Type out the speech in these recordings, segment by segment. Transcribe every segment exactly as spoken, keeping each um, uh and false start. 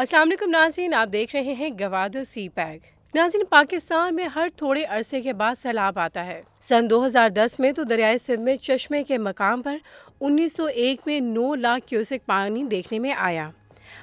अस्सलाम वालेकुम नाज़रीन, आप देख रहे हैं गवादर सीपैक। नाज़रीन, पाकिस्तान में हर थोड़े अरसे के बाद सैलाब आता है। सन दो हज़ार दस में तो दरियाए सिंध में चश्मे के मकाम पर उन्नीस सौ एक में नौ लाख क्यूसेक पानी देखने में आया,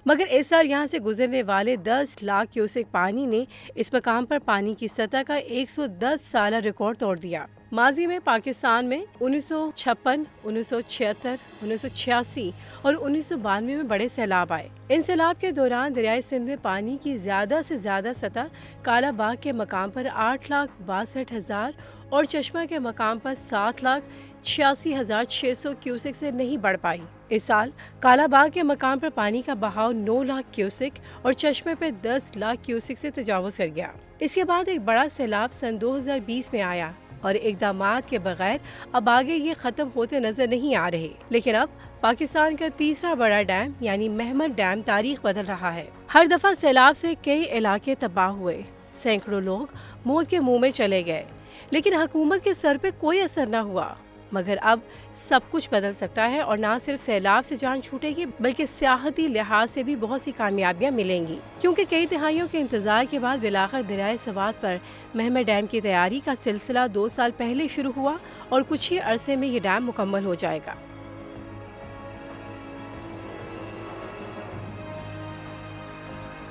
मगर इस साल यहाँ से गुजरने वाले दस लाख क्यूसेक पानी ने इस मकाम पर पानी की सतह का एक सौ दस साल रिकॉर्ड तोड़ दिया। माजी में पाकिस्तान में उन्नीस सौ छप्पन, उन्नीस सौ छिहत्तर, उन्नीस सौ छियासी और उन्नीस सौ बानवे में बड़े सैलाब आए। इन सैलाब के दौरान दरियाए सिंध में पानी की ज़्यादा से ज़्यादा सतह काला बाग के मकाम पर आठ लाख बासठ हज़ार और चश्मा के मकाम पर सात लाख छियासी हज़ार छः सौ क्यूसेक से नहीं बढ़ पाई। इस साल कालाबाग के मकाम पर पानी का बहाव नौ लाख क्यूसेक और चश्मे पर दस लाख क्यूसेक से तजावुज़ कर गया। इसके बाद एक बड़ा सैलाब सन दो हज़ार बीस में आया और इकदाम के बगैर अब आगे ये ख़त्म होते नजर नहीं आ रहे। लेकिन अब पाकिस्तान का तीसरा बड़ा डैम यानी मोहम्मद डैम तारीख बदल रहा है। हर दफ़ा सैलाब से कई इलाके तबाह हुए, सैकड़ों लोग मौत के मुँह में चले गए, लेकिन हुकूमत के सर पर कोई असर न हुआ। मगर अब सब कुछ बदल सकता है और ना सिर्फ सैलाब से जान छूटेगी बल्कि सियाहती लिहाज से भी बहुत सी कामयाबियां मिलेंगी, क्योंकि कई तिहाइयों के इंतज़ार के बाद बिलाखिर दरियाए सवात पर महमद डैम की तैयारी का सिलसिला दो साल पहले शुरू हुआ और कुछ ही अरसे में ये डैम मुकम्मल हो जाएगा।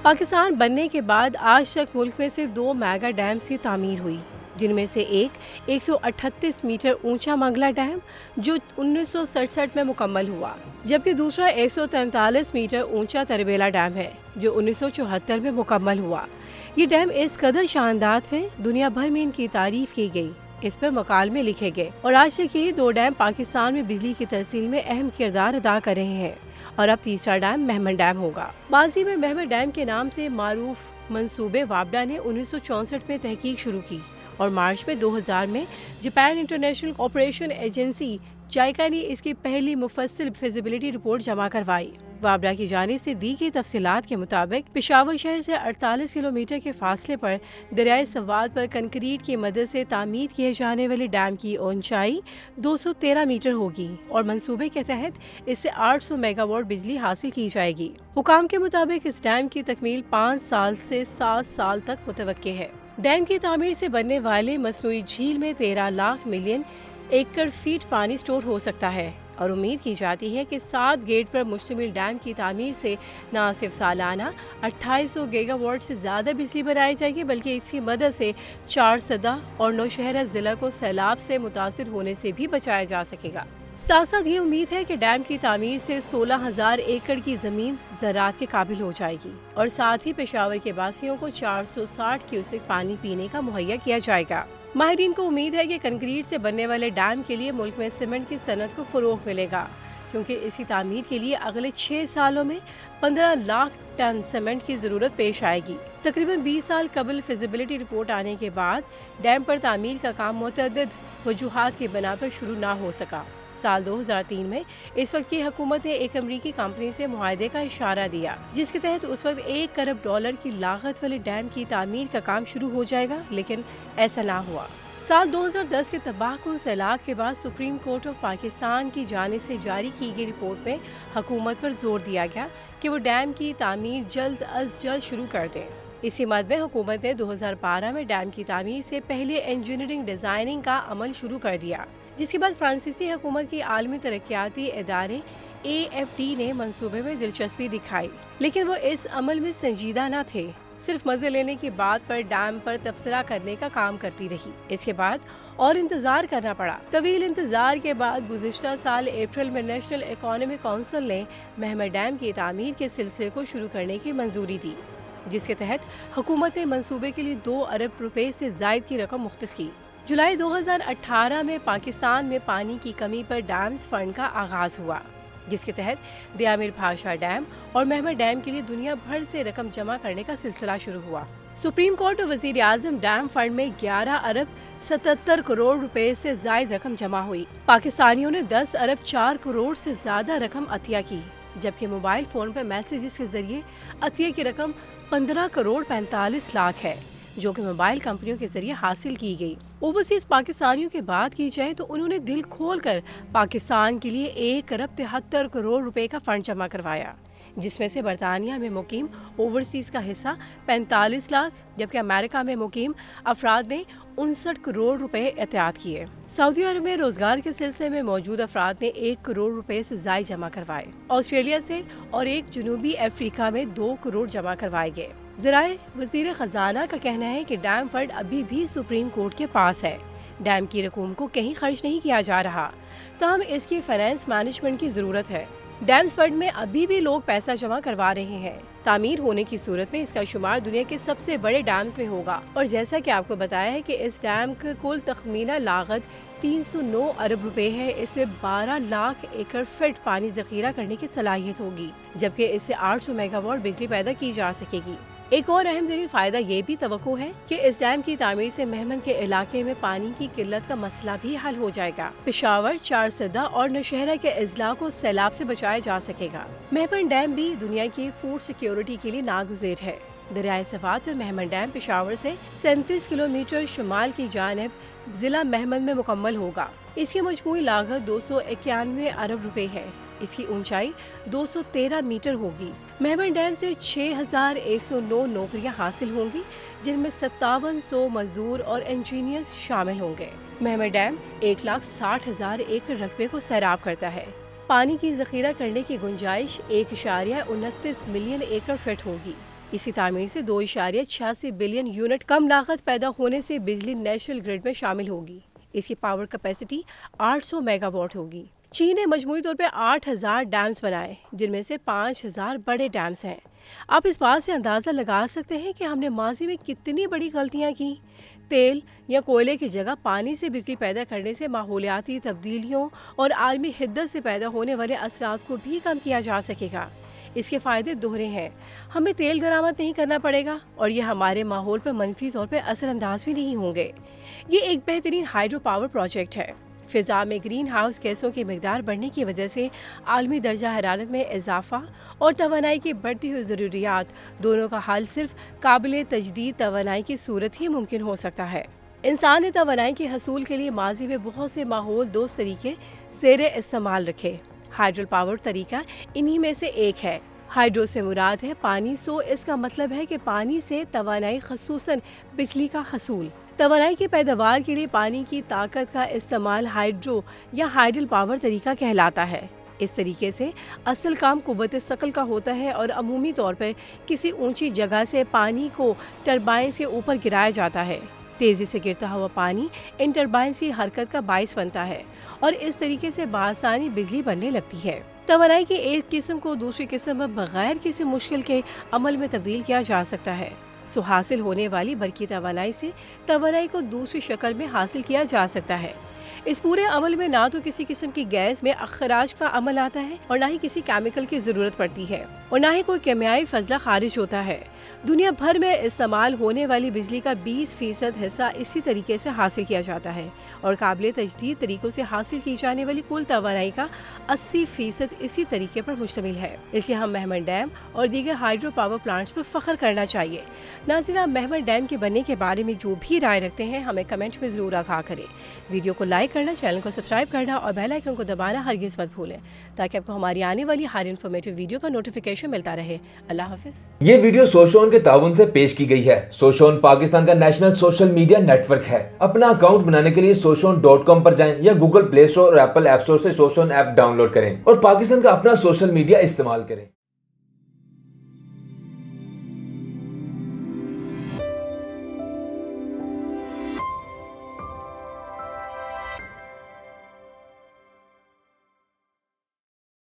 पाकिस्तान बनने के बाद आज तक मुल्क में सिर्फ दो मेगा डैम्स की तामीर हुई, जिनमें से एक एक सौ अड़तीस मीटर ऊंचा मंगला डैम जो उन्नीस सौ सड़सठ में मुकम्मल हुआ, जबकि दूसरा एक सौ तैंतालीस मीटर ऊंचा तरबेला डैम है जो उन्नीस सौ चौहत्तर में मुकम्मल हुआ। ये डैम इस कदर शानदार थे, दुनिया भर में इनकी तारीफ की गई, इस पर मकालमे लिखे गए और आज तक ये दो डैम पाकिस्तान में बिजली की तरसील में अहम किरदार अदा कर रहे हैं। और अब तीसरा डैम मोहम्मद डैम होगा। माजी में मोहम्मद डैम के नाम से मारूफ मनसूबे वाबडा ने उन्नीस सौ चौंसठ में तहकीक शुरू की और मार्च में दो हज़ार में Japan international operation Agency JICA ने इसकी पहली मुफस्सिल फिजिबिलिटी रिपोर्ट जमा करवाई। वाबड़ा की जानिब से दी गई तफसीलात के मुताबिक पेशावर शहर से अड़तालीस किलोमीटर के फासले पर दरियाए सवात पर कंक्रीट की मदद से तामीर किए जाने वाले डैम की ऊंचाई दो सौ तेरह मीटर होगी और मंसूबे के तहत इससे आठ सौ मेगावाट बिजली हासिल की जाएगी। हुकाम के मुताबिक इस डैम की तकमील पाँच साल से सात साल तक मुतवक्के है। डैम की तामीर से बनने वाले मसनूई झील में तेरह लाख मिलियन एकड़ फीट पानी स्टोर हो सकता है और उम्मीद की जाती है कि सात गेट पर मुश्तमिल डैम की तामीर से न सिर्फ सालाना अट्ठाईस सौ गीगावाट से ज़्यादा बिजली बनाई जाएगी बल्कि इसकी मदद से चार सदा और नौशहरा ज़िला को सैलाब से मुतासर होने से भी बचाया जा सकेगा। साथ साथ ये उम्मीद है कि डैम की तामीर से सोलह हज़ार एकड़ की ज़मीन ज़राअत के काबिल हो जाएगी और साथ ही पेशावर के बासियों को चार सौ साठ क्यूसेक पानी पीने का मुहैया किया जाएगा। माहिरीन को उम्मीद है कि कंक्रीट से बनने वाले डैम के लिए मुल्क में सीमेंट की सनत को फ़रोग मिलेगा, क्योंकि इसकी तामीर के लिए अगले छः सालों में पंद्रह लाख टन सीमेंट की ज़रूरत पेश आएगी। तकरीबन बीस साल कबल फिजिबिलिटी रिपोर्ट आने के बाद डैम पर तामीर का काम मुतअद्दिद वजूहात की बिना पर शुरू ना हो सका। साल दो हज़ार तीन में इस वक्त की हुकूमत ने एक अमरीकी कंपनी से मुआहदे का इशारा दिया, जिसके तहत उस वक्त एक अरब डॉलर की लागत वाले डैम की तामीर का काम शुरू हो जाएगा, लेकिन ऐसा ना हुआ। साल दो हज़ार दस के तबाहकुन सैलाब के बाद सुप्रीम कोर्ट ऑफ पाकिस्तान की जानिब से जारी की गई रिपोर्ट में हुकूमत पर जोर दिया गया कि वो डैम की तामीर जल्द अज जल्द शुरू कर दें। इसी मद में हुकूमत ने दो हज़ार बारह में डैम की तामीर से पहले इंजीनियरिंग डिज़ाइनिंग का अमल शुरू कर दिया, जिसके बाद फ्रांसीसी हुकूमत की आलमी तरक्याती इदारे ए एफ डी ने मंसूबे में दिलचस्पी दिखाई, लेकिन वो इस अमल में संजीदा न थे, सिर्फ मज़े लेने की बात पर डैम पर तबसरा करने का काम करती रही। इसके बाद और इंतज़ार करना पड़ा। तवील इंतज़ार के बाद गुज़िश्ता साल अप्रैल में नेशनल इकोनॉमिक काउंसिल ने मोहम्मद डैम की तामीर के सिलसिले को शुरू करने की मंजूरी दी, जिसके तहत हुकूमत ने मंसूबे के लिए दो अरब रुपये से जायद की रकम मुख्तस की। जुलाई दो हज़ार अठारह में पाकिस्तान में पानी की कमी पर डैम्स फंड का आगाज़ हुआ, जिसके तहत दियामेर भाषा डैम और मोहम्मद डैम के लिए दुनिया भर से रकम जमा करने का सिलसिला शुरू हुआ। सुप्रीम कोर्ट और वज़ीर आज़म डैम फंड में ग्यारह अरब सतहत्तर करोड़ रुपए से ज़ायद रकम जमा हुई। पाकिस्तानियों ने दस अरब चार करोड़ से ज़्यादा रकम अतिया की, जबकि मोबाइल फ़ोन पर मैसेजेस के जरिए अतिया की रकम पंद्रह करोड़ पैंतालीस लाख है, जो कि मोबाइल कंपनियों के जरिए हासिल की गई। ओवरसीज पाकिस्तानियों की बात की जाए तो उन्होंने दिल खोलकर पाकिस्तान के लिए एक अरब तिहत्तर करोड़ रुपए का फंड जमा करवाया, जिसमें से बरतानिया में मुकीम ओवरसीज़ का हिस्सा पैंतालीस लाख जबकि अमेरिका में मुकीम अफराद ने उनसठ करोड़ रुपए एहतियात किए। सऊदी अरब में रोजगार के सिलसिले में मौजूद अफराद ने एक करोड़ रुपए से ज़ायद जमा करवाए। ऑस्ट्रेलिया से और एक जनूबी अफ्रीका में दो करोड़ जमा करवाए गए। ज़राए वज़ीर ख़जाना का कहना है कि डैम फंड अभी भी सुप्रीम कोर्ट के पास है। डैम की रकूम को कहीं खर्च नहीं किया जा रहा, तहम इसकी फाइनेंस मैनेजमेंट की ज़रूरत है। डैम्स फंड में अभी भी लोग पैसा जमा करवा रहे हैं। तामीर होने की सूरत में इसका शुमार दुनिया के सबसे बड़े डैम्स में होगा और जैसा कि आपको बताया है कि इस डैम की कुल तखमीना लागत तीन सौ नौ अरब रुपए है। इसमें बारह लाख एकड़ फिट पानी जखीरा करने की सलाहियत होगी जबकि इससे आठ सौ मेगावाट बिजली पैदा की जा सकेगी। एक और अहम जरिए फ़ायदा ये भी तवक्को है कि इस डैम की तामीर से महमन के इलाके में पानी की किल्लत का मसला भी हल हो जाएगा। पेशावर, चारसदा और नौशहरा के अजला को सैलाब से बचाया जा सकेगा। महमन डैम भी दुनिया की फूड सिक्योरिटी के लिए नागुज़ेर है। दरियाए सफ़ात में महमन डैम पेशावर से सैंतीस किलोमीटर शुमाल की जानिब ज़िला महमन में मुकम्मल होगा। इसकी मजमूई लागत दो सौ इक्यानवे अरब रुपए है। इसकी ऊंचाई दो सौ तेरह मीटर होगी। महमन डैम से छह हज़ार एक सौ नौ नौकरियां हासिल होंगी जिनमें सत्तावन सौ मजदूर और इंजीनियर्स शामिल होंगे। महमन डैम एक लाख साठ हजार एकड़ रकबे को सैराब करता है। पानी की जखीरा करने की गुंजाइश एक इशारिया उनतीस मिलियन एकड़ फिट होगी। इसी तामीर से दो इशारिया छियासी बिलियन यूनिट कम लागत पैदा होने से बिजली नेशनल ग्रिड में शामिल होगी। इसकी पावर कैपेसिटी आठ सौ मेगावाट होगी। चीन ने मजमूई तौर पर आठ हज़ार डैम्स बनाए जिनमें से पाँच हज़ार बड़े डैम्स हैं। आप इस बात से अंदाज़ा लगा सकते हैं कि हमने माजी में कितनी बड़ी गलतियां की। तेल या कोयले की जगह पानी से बिजली पैदा करने से माहौलियाती तब्दीलियों और आलमी हिद्दत से पैदा होने वाले असरात को भी कम किया जा सकेगा। इसके फ़ायदे दोहरे हैं, हमें तेल दरामद नहीं करना पड़ेगा और ये हमारे माहौल पर मनफी तौर पर असरअंदाज भी नहीं होंगे। ये एक बेहतरीन हाइड्रो पावर प्रोजेक्ट है। फ़िज़ा में ग्रीन हाउस गैसों की मकदार बढ़ने की वजह से आलमी दर्जा हरारत में इजाफा और तवानाई की बढ़ती हुई ज़रूरियात, दोनों का हल सिर्फ काबिल तजदीद तवानाई की सूरत ही मुमकिन हो सकता है। इंसान ने तवानाई के हसूल के लिए माजी में बहुत से माहौल दोस्त तरीके ज़ेरे इस्तेमाल रखे। हाइड्रो पावर तरीका इन्हीं में से एक है। हाइड्रो से मुराद है पानी, सो इसका मतलब है कि पानी से तवानाई ख़ुसूसन बिजली का हसूल। तवानाई की पैदावार के लिए पानी की ताकत का इस्तेमाल हाइड्रो या हाइडल पावर तरीका कहलाता है। इस तरीके से असल काम कुव्वत सकल का होता है और अमूमी तौर पर किसी ऊंची जगह से पानी को टरबाइन से ऊपर गिराया जाता है। तेज़ी से गिरता हुआ पानी इन टरबाइन की हरकत का बायस बनता है और इस तरीके से बआसानी बिजली बनने लगती है। तवानाई की एक किस्म को दूसरी किस्म में बग़ैर किसी मुश्किल के अमल में तब्दील किया जा सकता है। सो हासिल होने वाली बरकी तवानाई से तवानाई को दूसरी शक्ल में हासिल किया जा सकता है। इस पूरे अमल में ना तो किसी किस्म की गैस में अखराज का अमल आता है और ना ही किसी केमिकल की ज़रूरत पड़ती है और ना ही कोई कीमियाई फजला खारिज होता है। दुनिया भर में इस्तेमाल होने वाली बिजली का बीस फीसद हिस्सा इसी तरीके से हासिल किया जाता है और काबिल तजदीद तरीक़ों से हासिल की जाने वाली कुल तवानाई का अस्सी फीसद इसी तरीके पर मुश्तमिल है। इसलिए हम महमन डैम और दीगर हाइड्रो पावर प्लांट्स पर फ़ख्र करना चाहिए। नाज़रीन, महमन डैम के बनने के बारे में जो भी राय रखते हैं हमें कमेंट में ज़रूर आगाह करें। वीडियो को लाइक करना, चैनल को सब्सक्राइब करना और बेल आइकन को दबाना हरगिज़ मत भूलें ताकि आपको हमारी आने वाली हर इन्फॉर्मेटिव वीडियो का नोटिफिकेशन मिलता रहे। अल्लाह हाफिज़। ये वीडियो सोशोन के ताउन से पेश की गई है। सोशोन पाकिस्तान का नेशनल सोशल मीडिया नेटवर्क है। अपना अकाउंट बनाने के लिए सोशोन डॉट कॉम पर जाए या गूगल प्ले स्टोर और एप्पल ऐप स्टोर से सोशोन ऐप डाउनलोड करें और पाकिस्तान का अपना सोशल मीडिया इस्तेमाल करें।